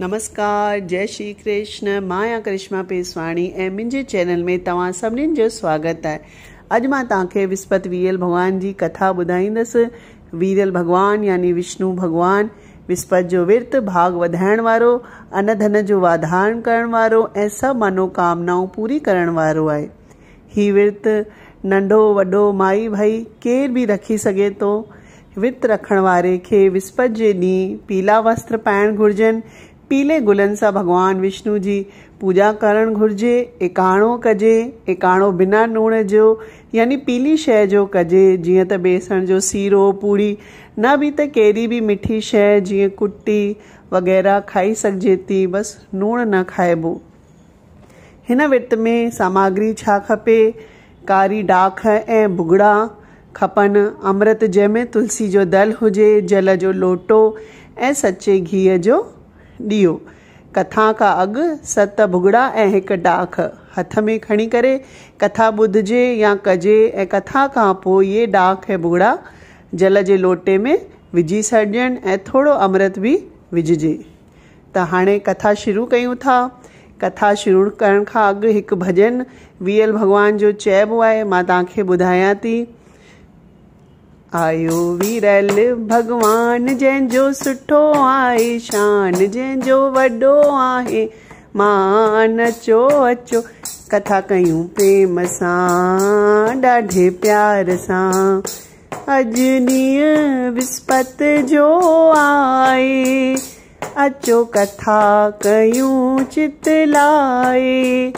नमस्कार, जय श्री कृष्ण। मां या करिश्मा पेशवाणी ए मुझे चैनल में तव्हां सभिनीनि जो स्वागत है। अज मां तव्हांखे विस्पत वीरल भगवान की कथा बुधाईंदसि। वीरल भगवान यानी विष्णु भगवान विस्पत जो विर्त, भाग वधाइण वारो, अन्न धन जो वाधारण करण वारो ऐं सभु मनोकामनाऊं पूरी करण वारो आहे। ही विर्त नंढो वॾो माई भाई केर भी रखी सघे तो। विर्त रखण वारे खे विस्पत जे ॾींहुं पीला वस्त्र पाइण घुर्जन। पीले गुलन सां भगवान विष्णु जी पूजा करण घुर्जे। एकाणो कजे, एकाणो बिना नूण जो यानी पीली शइ जो कजे, जीअं त बेसण जो सीरो, पूरी, न बि त कहिड़ी बि मिठी शइ जीअं कुट्टी वग़ैरह खाई सघिजे थी, बस नूण न खाइबो। हिन विर्त में सामग्री छा खपे? कारी डाख ऐं भुगड़ा खपन, अमृत जंहिंमें तुलसी जो दल हुजे, जल जो लोटो ऐं सचे घीअ जो ॾियो। कथा खां अॻु 7 भुगड़ा ऐं 1 डाख हथ में खणी करे कथा ॿुधजे या कजे ऐं कथा खां पोइ इहे डाख ऐं भुगड़ा जल जे लोटे में विझी छॾियनि ऐं थोरो अमृत बि विझजे। त हाणे कथा शुरू कयूं था। कथा शुरू करण खां अॻु हिकु भॼन वीरल भॻवान जो चइबो आहे, मां तव्हांखे ॿुधायां थी। आयो वीरल भगवान जंहिंजो सुठो आहे, शान जंहिंजो वॾो आहे, मान अचो अचो। कथा कयूं प्रेम सां, ॾाढे प्यार सां। अॼु ॾींहुं विस्पत जो आहे, अचो कथा कयूं चित लाए।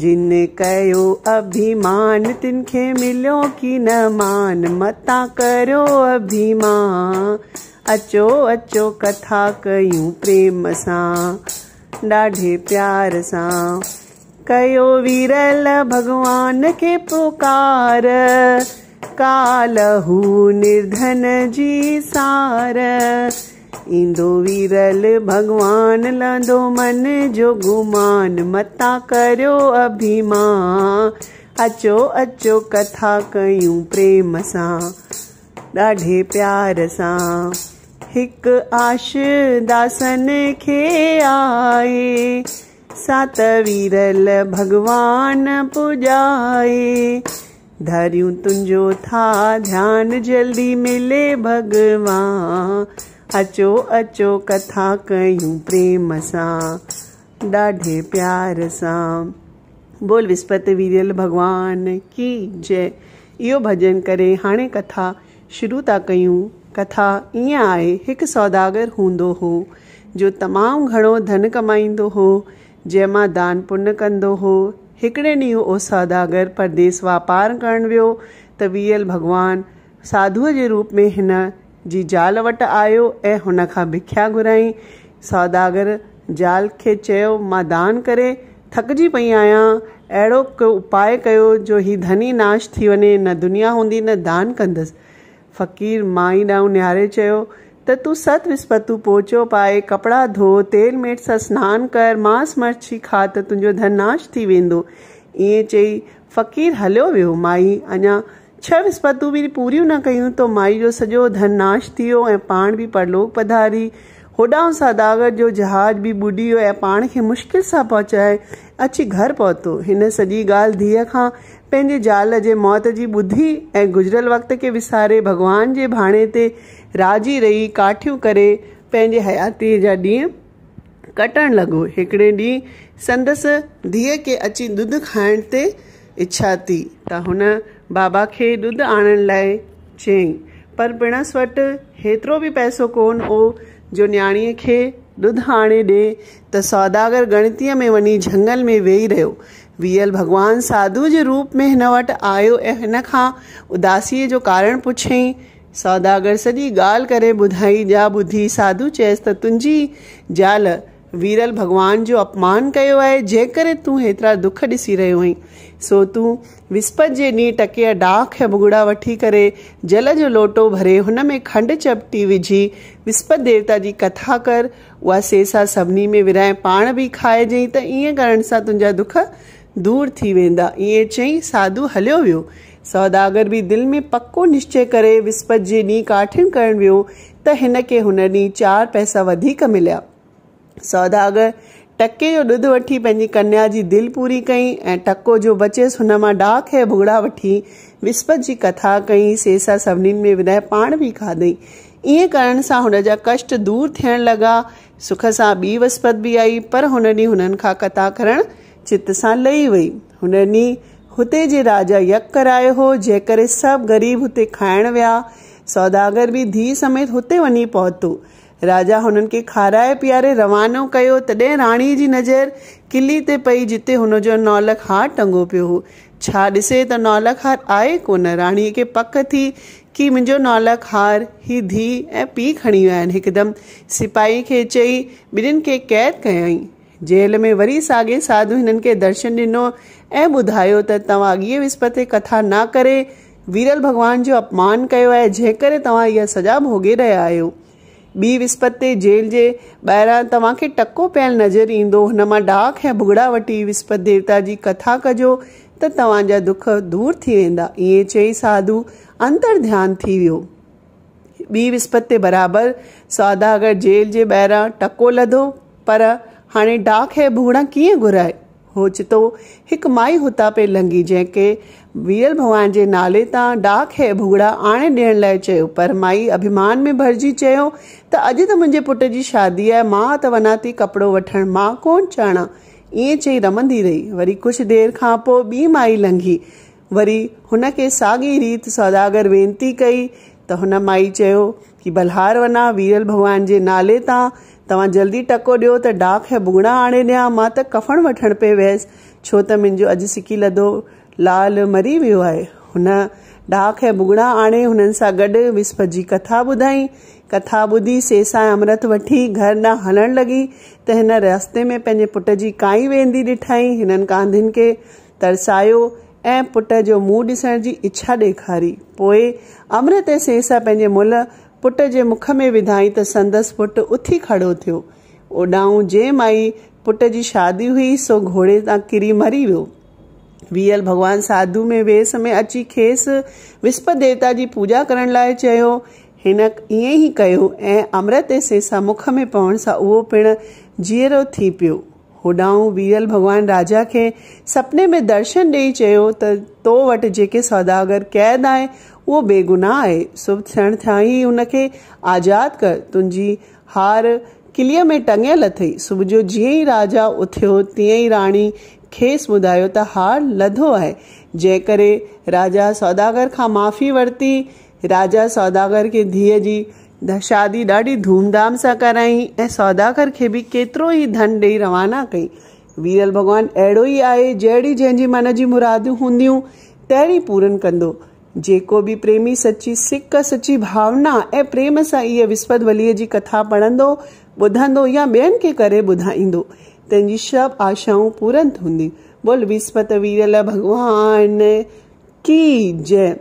जिन कयो अभिमान तिनखे मिलियो की न मान, मता करो अभिमान, अचो अचो कथा कयूं प्रेम सां, ॾाढे प्यार सां। कयो वीरल भगवान के पुकार, कालहू निर्धन जी सार। इंदो वीरल भगवान लंदो मन जो गुमान, मता करियो अभिमान, अचो अचो कथा कयूं प्रेम सां, ॾाढे प्यार सां। हिक आश दासन खे आए, सात वीरल भगवान पुजाए। धरियूं तुंहिंजो था ध्यान, जल्दी मिले भगवान, अचो अचो कथा कयूं प्रेम सां, ॾाढे प्यार सां। बोल विस्पत वीरल भगवान की जय। इहो भॼन करे हाणे कथा शुरू था कयूं। कथा ईअं आहे, हिकु सौदागर हूंदो हो जो तमामु घणो धन कमाईंदो हो, जंहिंमां दान पुण्य कंदो हो। हिकिड़े ॾींहुं उहो सौदागर परदेस वापारु करणु वियो त वीरल भगवान साधूअ जे रूप में हिन जी ज़ाल वटि आयो ऐं हुन खां भिख्या घुराई। सौदागर ज़ाल खे चयो, मां दान करे थकिजी पई आहियां, अहिड़ो को उपाय कयो जो ही धनी नाश थी वञे, न दुनिया हूंदी न दान कंदसि। फ़क़ीर माई ॾांहुं निहारे चयो त तूं 7 विस्पतूं पोचो पाए, कपिड़ा धो, तेल मेट सां सनानु कर, मांस मच्छी खा त तुंहिंजो धन नाश थी वेंदो। ईअं चई फ़क़ीर हलियो वियो। माई अञा 6 विस्पतूं बि पूरियूं न कयूं तो माई जो सॼो धन नाश थी वियो ऐं पाण बि परलोक पधारी। होॾां सौदागर जो जहाज बि ॿुॾी वियो ऐं पाण खे मुश्किल सां पहुचाए अची घर पहुतो। हिन सॼी ॻाल्हि धीअ खां पंहिंजे ज़ाल जे मौत जी ॿुधी ऐं गुज़िरियल वक़्त खे विसारे भगवान जे भाणे ते राजी रही काठियूं करे पंहिंजे हयातीअ जा ॾींहं कटणु लॻो। हिकिड़े ॾींहुं संदसि धीअ खे अची दुध खाइण ते इच्छा थी त हुन बाबा खे दुध आणण लाइ चयईं, पर पिणसि वटि हेतिरो बि पैसो कोन हो जो न्याणीअ खे दुध आणे ॾे। त सौदागर गणतीअ में वञी झंगल में वेही रहियो। वीरल भॻवान साधू जे रूप में हिन वटि आयो ऐं हिन खां उदासीअ जो कारण पुछईं। सौदागर सॼी ॻाल्हि करे ॿुधाई। जा ॿुधी साधू चयसि त तुंहिंजी ज़ाल वीरल भॻवान जो अपमान कयो आहे, जंहिं करे तूं हेतिरा दुख ॾिसी रहियो आहीं। सो तूं विस्पत जे ॾींहुं टकिया डाख ऐं भुगड़ा वठी करे जल जो लोटो भरे हुन में खंड चपटी विझी विस्पत देवता जी कथा कर, उहा सेसा सभिनी में विराए पाण बि खाइजांइ त ईअं करण सां तुंहिंजा दुख दूर थी वेंदा। ईअं चई साधू हलियो वियो। सौदागर बि दिलि में पको निश्चय करे विस्पत जे ॾींहुं काठिन करणु वियो त हिन खे हुन ॾींहुं 4 पैसा वधीक मिलिया। सौदागर टके जो दुध वठी पंहिंजी कन्या जी दिल पूरी कई ए टको जो बचेस हुन मां डाख है भुगड़ा वठी विस्पत जी कथा कई सेसा सभिनीन में विदाय पाण भी खाधई। इएं करण सां हुन जा कष्ट दूर थियण लगा। सुख सां बी विस्पत भी आई पर हुन ॾींहुं हुननि खां कथा करण चित सां लही वई। हुन ॾींहुं हुते जे राजा यक करायो हो जंहिं करे सभु ग़रीब हुते खाइण विया। सौदागर बि धीउ समेत हुते वञी पहुतो। राजा हुननि खे खाराए पीआरे रवानो कयो। तॾहिं राणी जी नज़र किली ते पई जिते हुनजो नौलखहार टंगो पियो हो। छा ॾिसे त नौलखहार आहे कोन। राणीअ खे पक थी कि मुंहिंजो नौलखहार ही धीउ ऐं पीउ खणी विया आहिनि। हिकदमि सिपाही खे चई ॿिन्हिनि खे क़ैद कयई। जेल में वरी साॻे साधू हिननि खे दर्शन ॾिनो ऐं ॿुधायो त तव्हां अॻिए विस्पत ते कथा न करे वीरल भॻवान जो अपमान कयो आहे जंहिं करे तव्हां इहा सजा भोगे रहिया आहियो। ॿी विस्पत ते जेल जे ॿाहिरां तव्हांखे टको पियल नज़र ईंदो। हुन मां डाख ऐं भुगड़ा वठी विस्पत देवता जी कथा कजो त तव्हांजा दुख दूर थी वेंदा। इएं चई साधू अंतर ध्यानु थी वियो। ॿी विस्पत ते बराबरि सौदागर जेल जे ॿाहिरां टको लधो पर हाणे डाख ऐं भुगड़ा कीअं घुराए। होचितो हिकु माई हुतां पे लंघी जंहिंखे वीरल भॻवान जे नाले तां डाख ऐं भुगड़ा आणे ॾियण लाइ चयो। पर माई अभिमान में भरिजी चयो त अॼु त मुंहिंजे पुट जी शादी आहे, मां त वञा थी कपिड़ो वठणु, मां कोन चाणा। ईअं चई रमंदी रही। वरी कुझु देरि खां पोइ ॿी माई लंघी। वरी हुन खे साॻी रीत सौदागर वेनती कई त हुन माई चयो कि बलहार वञा वीरल भॻवान जे नाले तां तव्हां जल्दी टको ॾियो त डाख ऐं भुगड़ा आणे ॾियां, मां त कफ़ण वठण पे वियसि छो त मुंहिंजो अॼु सिकी लधो लाल मरी वियो आहे। हुन डाख ऐं भुगड़ा आणे हुननि सां गॾु विस्पत जी कथा ॿुधाई। कथा ॿुधी सेसा ऐं अमृत वठी घर ॾांहुं हलण लॻी त हिन रस्ते में पंहिंजे पुट जी काई वेंदी ॾिठाई। हिननि कांधियुनि खे तरसायो ऐं पुट जो मुंहुं ॾिसण जी इच्छा ॾेखारी। पोइ अमृत ऐं सेसा पंहिंजे मुल पुट जे मुख में विधाई त संदसि पुटु उथी खड़ो थियो। ओॾाऊं जे माई पुट जी शादी हुई सो घोड़े तां किरी मरी वियो। वीरल भॻवान साधू में वेस में अची खेसि विस्पत देवता जी पूजा करण लाइ चयो। हिन ईअं ई कयो ऐं अमृत ऐं सेसा मुख में पवण सां उहो पिणु जीअरो थी पियो। होॾाऊं वीरल भॻवान राजा खे सपने में दर्शन ॾेई चयो त तो वटि जेके सौदागर क़ैद आहे उहो बेगुनाह आहे। सुबुह थियण थिया ई हुनखे आज़ादु कर, तुंहिंजी हार किलीअ में टंगियल अथई। सुबुह जो जीअं ई राजा उथियो तीअं ई राणी खेसि ॿुधायो त हार लधो आहे जंहिं करे राजा सौदागर खां माफ़ी वरिती। राजा सौदागर खे धीअ जी शादी ॾाढी धूमधाम सां कराई ऐं सौदागर खे बि केतिरो ई धन ॾेई रवाना कई। वीरल भॻवान अहिड़ो ई आहे, जहिड़ी जंहिंजी मन जी मुरादियूं हूंदियूं तहिड़ी पूरन कंदो। जेको बि प्रेमी सची सिक, सची भावना ऐं प्रेम सां इहा विस्पत वलीअ जी कथा पढ़ंदो, ॿुधंदो या ॿियनि खे करे ॿुधाईंदो, तंहिंजी सभु आशाऊं पूरन थींदी। बोल विस्पत वीरल भॻवान की जय।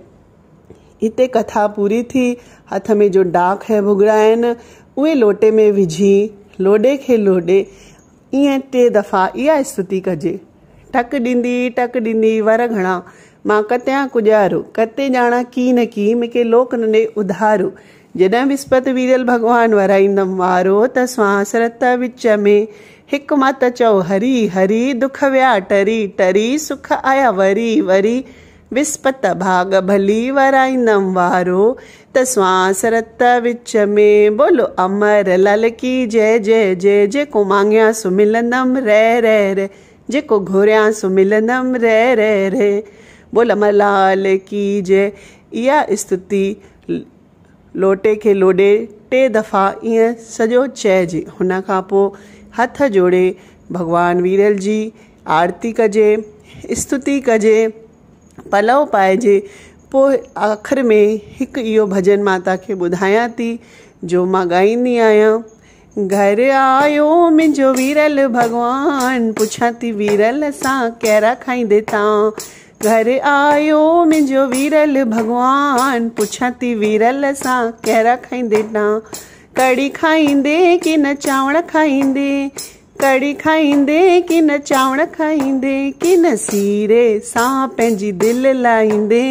हिते कथा पूरी थी। हथ में जो डाख ऐं भुगड़ा आहिनि उहे लोटे में विझी लोॾे खे लोॾे ईअं टे दफ़ा इहा स्तुति कजे। टक ॾींदी वर घणा, मां कतियां कुॼारो, कते ॼाणा की न की, मूंखे लोक न ॾे उधारो। जॾहिं विस्पत वीरल भॻवान वराईंदमि वारो त स्वांस रत विच में, हिकु मत चओ हरी हरी, दुख विया टरी टरी, सुख आया वरी वरी, विस्पत भाग भली वराईंदम वारो त स्वांस रत विच में। बोलो अमर लाल की जय जय जय। जेको मांगिया सो मिलंदम रह रह रह, जेको घुरिया सो मिलंदम रह रह रह। बोल अमर लाल की जय। इहा स्तुति लोटे खे लोॾे टे दफ़ा ईअं सॼो चइजे। हुन खां पोइ हथ जोड़े भॻवान वीरल जी आरती कजे, स्तुति कजे, पलव पाइजे। पोइ आख़िर में हिकु इहो भॼन मां तव्हांखे ॿुधायां थी जो मां ॻाईंदी आहियां। घर आयो मुंहिंजो वीरल भॻवान, पुछां थी वीरल सां कहिड़ा खाईंदे तां। घर आयो मुंहिंजो वीरल भॻवान, पुछां थी वीरल सां कहिड़ा खाईंदे तां। कढ़ी खाईंदे की न चांवर खाईंदे, कढ़ी खाईंदे की न चांवर खाईंदे, की न सीरे सां पंहिंजी दिलि लाहींदे।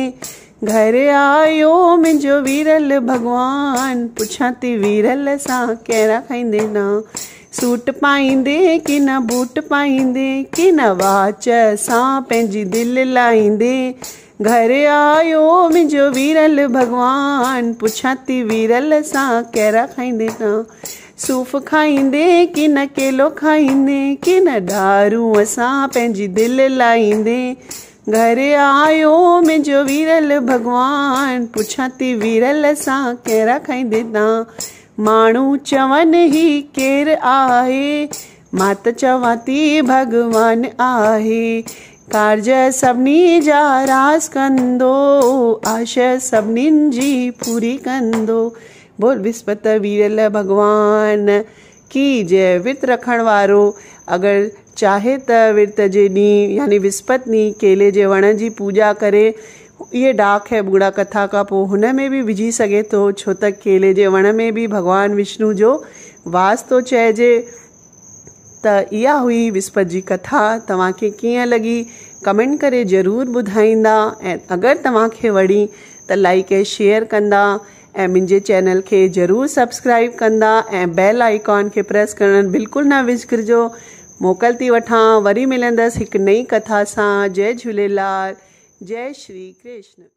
घर आयो मुंहिंजो वीरल भॻवान, पुछां थी वीरल सां कहिड़ा खाईंदे न। सूट पाईंदे कि न बूट पाईंदे कि न वाच सां पंहिंजी दिलि लाईंदे। घर आयो मुंहिंजो वीरल भगवान, पुछां थी वीरल सां कहिड़ा खाईंदे तव्हां? सूफ़ खाईंदे कि न केलो खाईंदे कि न दारूअ सां पंहिंजी दिलि लाईंदे। घर आयो मुंहिंजो वीरल भगवान, पुछां थी वीरल सां कहिड़ा खाईंदे तव्हां? माण्हू चवनि ही केरु आहे, मां त चवां थी भॻवानु आहे। कार्ज सभिनी जा रास कंदो, आशा सभिनीनि जी पूरी कंदो। बोल विस्पत वीरल भॻवान की जय। विर्त रखण वारो अगरि चाहे त विर्त जे ॾींहुं यानी विस्पत ॾींहुं केले जे वण जी पूॼा करे, ये डाक है बुगड़ा कथा का पो हुन में बि विझी सघे थो, छो त केले जे वण में बि भगवान विष्णु जो वास तो चइजे। त इहा हुई विस्पत जी कथा, तव्हांखे कीअं लॻी कमेंट करे ज़रूर ॿुधाईंदा, ऐं अगरि तव्हांखे वणी त लाइक ऐं शेयर कंदा, ऐं मुंहिंजे चैनल खे ज़रूर सब्सक्राइब कंदा, ऐं बेल आइकॉन खे प्रेस करणु बिल्कुलु न विसरिजो। मोकल थी वठां, वरी मिलंदसि हिकु नई कथा सां। जय झूलेलाल, जय श्री कृष्ण।